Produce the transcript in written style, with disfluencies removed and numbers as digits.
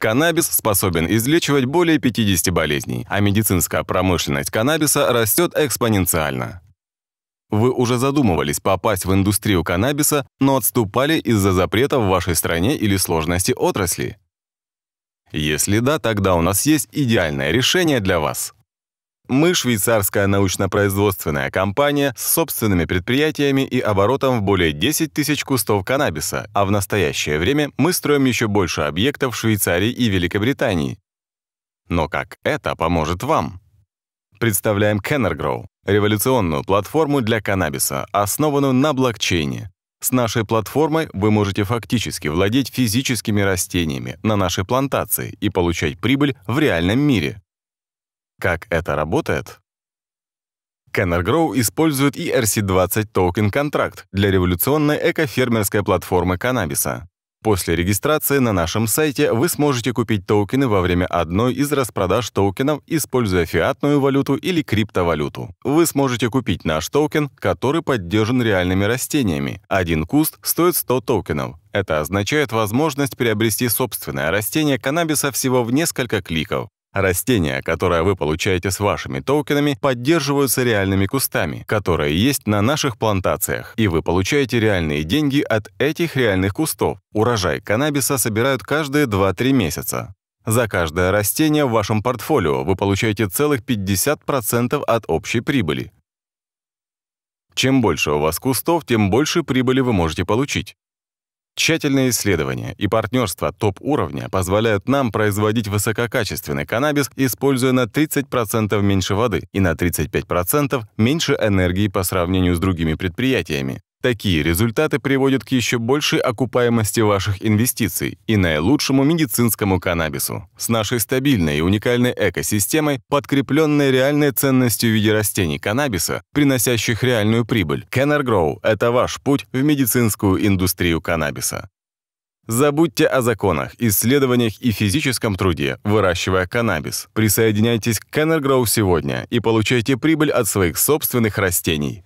Каннабис способен излечивать более 50 болезней, а медицинская промышленность каннабиса растет экспоненциально. Вы уже задумывались попасть в индустрию каннабиса, но отступали из-за запрета в вашей стране или сложности отрасли? Если да, тогда у нас есть идеальное решение для вас. Мы — швейцарская научно-производственная компания с собственными предприятиями и оборотом в более 10 тысяч кустов каннабиса, а в настоящее время мы строим еще больше объектов в Швейцарии и Великобритании. Но как это поможет вам? Представляем CannerGrow — революционную платформу для каннабиса, основанную на блокчейне. С нашей платформой вы можете фактически владеть физическими растениями на нашей плантации и получать прибыль в реальном мире. Как это работает? CannerGrow использует ERC-20 токен-контракт для революционной экофермерской платформы каннабиса. После регистрации на нашем сайте вы сможете купить токены во время одной из распродаж токенов, используя фиатную валюту или криптовалюту. Вы сможете купить наш токен, который поддержан реальными растениями. Один куст стоит 100 токенов. Это означает возможность приобрести собственное растение каннабиса всего в несколько кликов. Растения, которые вы получаете с вашими токенами, поддерживаются реальными кустами, которые есть на наших плантациях, и вы получаете реальные деньги от этих реальных кустов. Урожай каннабиса собирают каждые 2-3 месяца. За каждое растение в вашем портфолио вы получаете целых 50% от общей прибыли. Чем больше у вас кустов, тем больше прибыли вы можете получить. Тщательные исследования и партнерство топ-уровня позволяют нам производить высококачественный каннабис, используя на 30% меньше воды и на 35% меньше энергии по сравнению с другими предприятиями. Такие результаты приводят к еще большей окупаемости ваших инвестиций и наилучшему медицинскому каннабису. С нашей стабильной и уникальной экосистемой, подкрепленной реальной ценностью в виде растений каннабиса, приносящих реальную прибыль, CannerGrow — это ваш путь в медицинскую индустрию каннабиса. Забудьте о законах, исследованиях и физическом труде, выращивая каннабис. Присоединяйтесь к CannerGrow сегодня и получайте прибыль от своих собственных растений.